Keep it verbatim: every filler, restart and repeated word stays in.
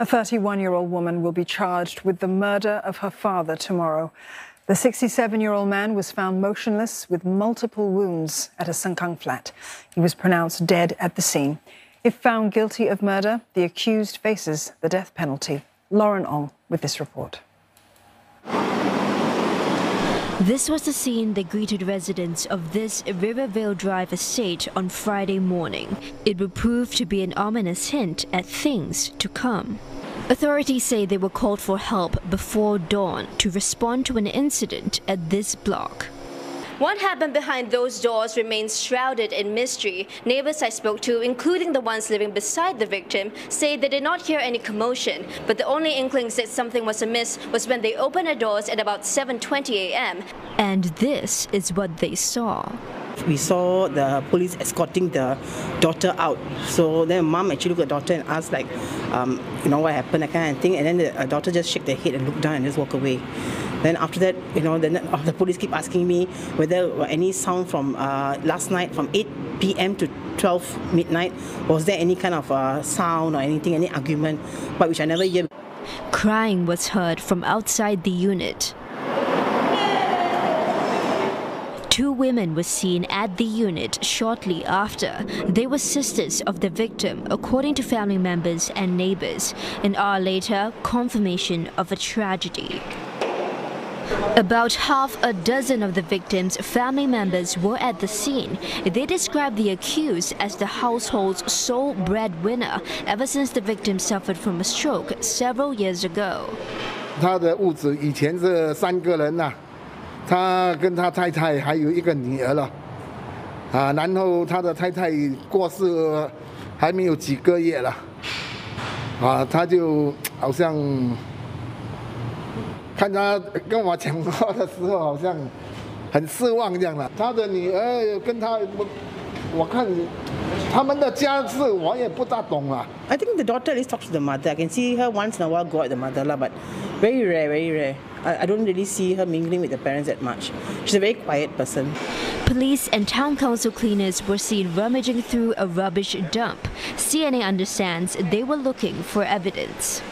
A thirty-one-year-old woman will be charged with the murder of her father tomorrow. The sixty-seven-year-old man was found motionless with multiple wounds at a Sengkang flat. He was pronounced dead at the scene. If found guilty of murder, the accused faces the death penalty. Lauren Ong with this report. This was the scene that greeted residents of this Rivervale Drive estate on Friday morning. It would prove to be an ominous hint at things to come. Authorities say they were called for help before dawn to respond to an incident at this block. What happened behind those doors remains shrouded in mystery. Neighbors I spoke to, including the ones living beside the victim, say they did not hear any commotion, but the only inklings that something was amiss was when they opened their doors at about seven twenty a m And this is what they saw. We saw the police escorting the daughter out. So then mom actually looked at the daughter and asked, like, um, you know, what happened, that kind of thing. And then the daughter just shook their head and looked down and just walked away. Then after that, you know, the, the police keep asking me whether any sound from uh, last night, from eight p m to twelve midnight, was there any kind of uh, sound or anything, any argument, but which I never hear. Crying was heard from outside the unit. Two women were seen at the unit shortly after. They were sisters of the victim, according to family members and neighbors. An hour later, confirmation of a tragedy. About half a dozen of the victim's family members were at the scene. They described the accused as the household's sole breadwinner ever since the victim suffered from a stroke several years ago. I think the daughter at least talks to the mother. I can see her once in a while go at the mother, but very rare, very rare. I don't really see her mingling with the parents that much. She's a very quiet person. Police and town council cleaners were seen rummaging through a rubbish dump. C N A understands they were looking for evidence.